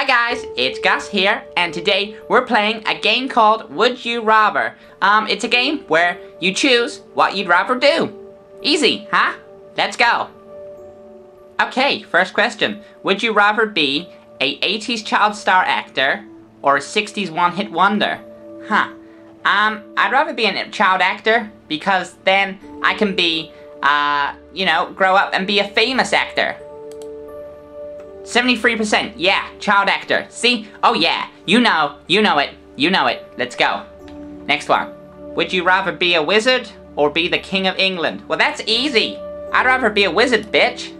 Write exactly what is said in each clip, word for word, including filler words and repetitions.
Hi guys, it's Gus here, and today we're playing a game called Would You Robber. Um, it's a game where you choose what you'd rob or do. Easy, huh? Let's go. Okay, first question. Would you rather be a eighties child star actor or a sixties one-hit wonder? Huh. Um, I'd rather be a child actor because then I can be, uh, you know, grow up and be a famous actor. seventy-three percent, yeah, child actor. See? Oh yeah, you know, you know it, you know it. Let's go. Next one. Would you rather be a wizard or be the King of England? Well, that's easy. I'd rather be a wizard, bitch.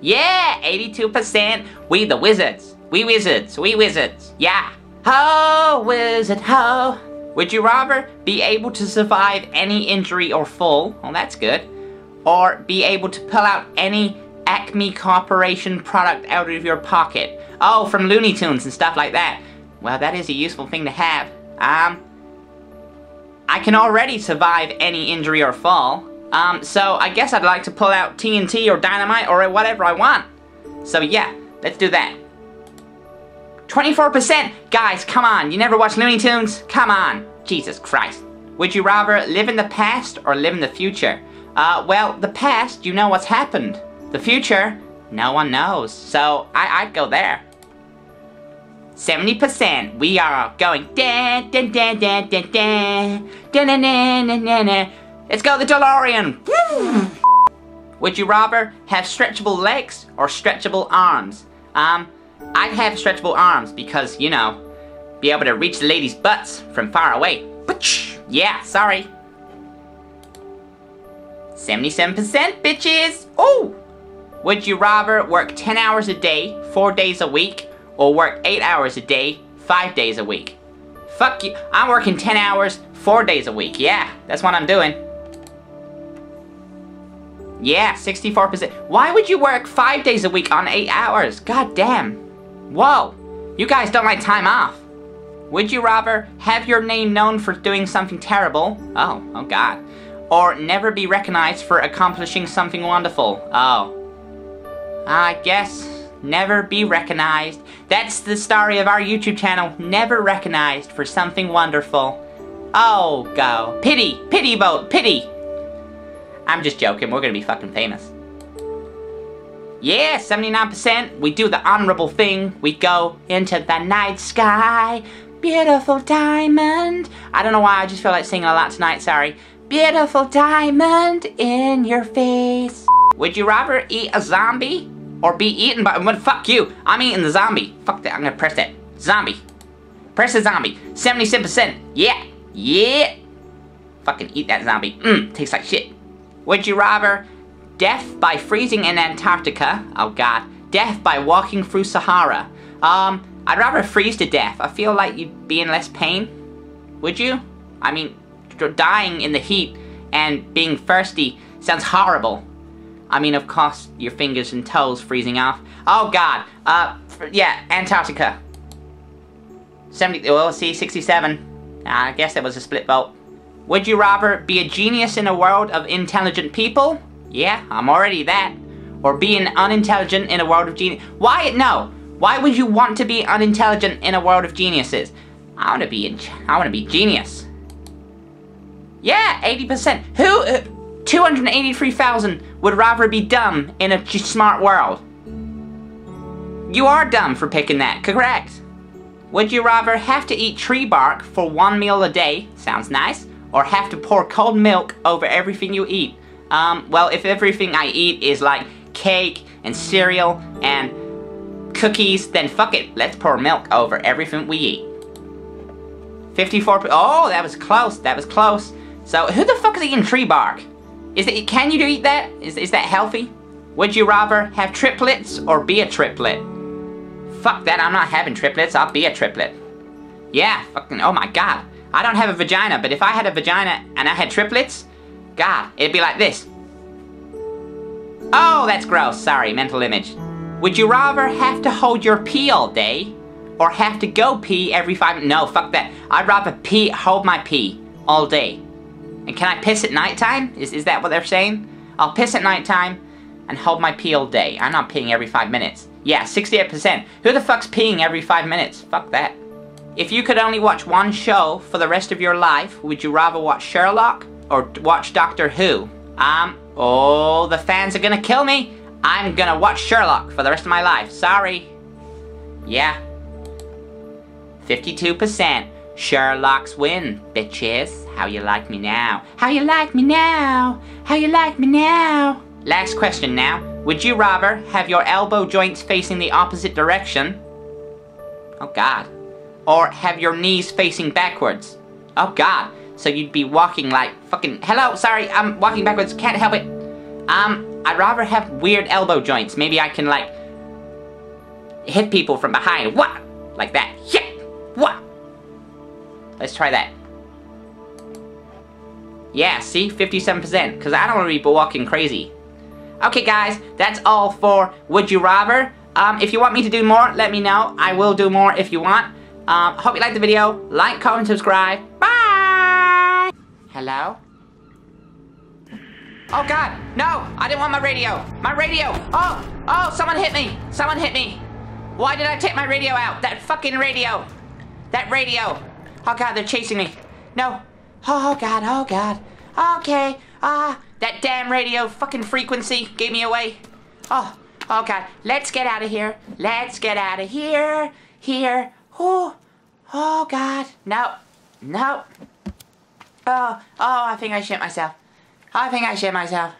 Yeah, eighty-two percent. We the wizards. We wizards, we wizards, yeah. Ho, wizard, ho. Would you rather be able to survive any injury or fall? Well, that's good. Or be able to pull out any Acme Corporation product out of your pocket. Oh, from Looney Tunes and stuff like that. Well, that is a useful thing to have. Um, I can already survive any injury or fall. Um, so I guess I'd like to pull out T N T or dynamite or whatever I want. So yeah, let's do that. twenty-four percent! Guys, come on, you never watch Looney Tunes? Come on! Jesus Christ. Would you rather live in the past or live in the future? Uh, well, the past, you know what's happened. The future, no one knows. So, I, I'd go there. seventy percent. We are going dan dan dan dan dan dan dan dan dan. Let's go the DeLorean! Woo! Would you rather have stretchable legs or stretchable arms? Um, I'd have stretchable arms because, you know, be able to reach the ladies' butts from far away. Yeah, sorry. seventy-seven percent, bitches! Ooh! Would you rather work ten hours a day, four days a week, or work eight hours a day, five days a week? Fuck you. I'm working ten hours, four days a week. Yeah, that's what I'm doing. Yeah, sixty-four percent. Why would you work five days a week on eight hours? God damn. Whoa. You guys don't like time off. Would you rather have your name known for doing something terrible? Oh, oh god. Or never be recognized for accomplishing something wonderful? Oh. I guess never be recognized. That's the story of our YouTube channel. Never recognized for something wonderful. Oh, go. Pity. Pity vote. Pity. I'm just joking. We're gonna be fucking famous. Yeah, seventy-nine percent. We do the honorable thing. We go into the night sky. Beautiful diamond. I don't know why. I just feel like singing a lot tonight. Sorry. Beautiful diamond in your face. Would you rather eat a zombie or be eaten by... Well, fuck you. I'm eating the zombie. Fuck that. I'm gonna press that. Zombie. Press the zombie. seventy-seven percent. Yeah. Yeah. Fucking eat that zombie. Mmm. Tastes like shit. Would you rather death by freezing in Antarctica? Oh, God. Death by walking through Sahara. Um, I'd rather freeze to death. I feel like you'd be in less pain. Would you? I mean, dying in the heat and being thirsty sounds horrible. I mean, of course, your fingers and toes freezing off. Oh, God. Uh, yeah, Antarctica. seventy, well, see, sixty-seven. Nah, I guess that was a split vote. Would you rather be a genius in a world of intelligent people? Yeah, I'm already that. Or be an unintelligent in a world of genius? Why? No. Why would you want to be unintelligent in a world of geniuses? I want to be, I want to be genius. Yeah, eighty percent. Who... Uh, two hundred eighty-three thousand would rather be dumb in a smart world. You are dumb for picking that, correct? Would you rather have to eat tree bark for one meal a day, sounds nice, or have to pour cold milk over everything you eat? Um, well, if everything I eat is like cake and cereal and cookies, then fuck it, let's pour milk over everything we eat. fifty-four percent, oh, that was close, that was close. So, who the fuck is eating tree bark? Is it, can you eat that? Is, is that healthy? Would you rather have triplets or be a triplet? Fuck that, I'm not having triplets, I'll be a triplet. Yeah, fucking, oh my god. I don't have a vagina, but if I had a vagina and I had triplets, god, it'd be like this. Oh, that's gross, sorry, mental image. Would you rather have to hold your pee all day or have to go pee every five? No, fuck that. I'd rather pee, hold my pee all day. And can I piss at nighttime? Is, is that what they're saying? I'll piss at nighttime, and hold my pee all day. I'm not peeing every five minutes. Yeah, sixty-eight percent. Who the fuck's peeing every five minutes? Fuck that. If you could only watch one show for the rest of your life, would you rather watch Sherlock or watch Doctor Who? Um, oh, the fans are gonna kill me. I'm gonna watch Sherlock for the rest of my life. Sorry. Yeah. fifty-two percent. Sherlock's win, bitches. How you like me now? How you like me now? How you like me now? Last question now. Would you rather have your elbow joints facing the opposite direction? Oh God. Or have your knees facing backwards? Oh God. So you'd be walking like fucking... Hello, sorry, I'm walking backwards. Can't help it. Um, I'd rather have weird elbow joints. Maybe I can like... hit people from behind. What? Like that. Yeah. What? Let's try that. Yeah, see? fifty-seven percent. Because I don't want to be walking crazy. Okay, guys. That's all for Would You Rather. Um, if you want me to do more, let me know. I will do more if you want. Um, hope you liked the video. Like, comment, subscribe. Bye! Hello? Oh, God. No! I didn't want my radio. My radio! Oh! Oh, someone hit me! Someone hit me! Why did I take my radio out? That fucking radio! That radio! Oh God, they're chasing me. No. Oh God, oh God. Okay. Ah, that damn radio fucking frequency gave me away. Oh, oh God. Let's get out of here. Let's get out of here. Here. Oh, oh God. No. No. Oh, oh, I think I shit myself. I think I shit myself.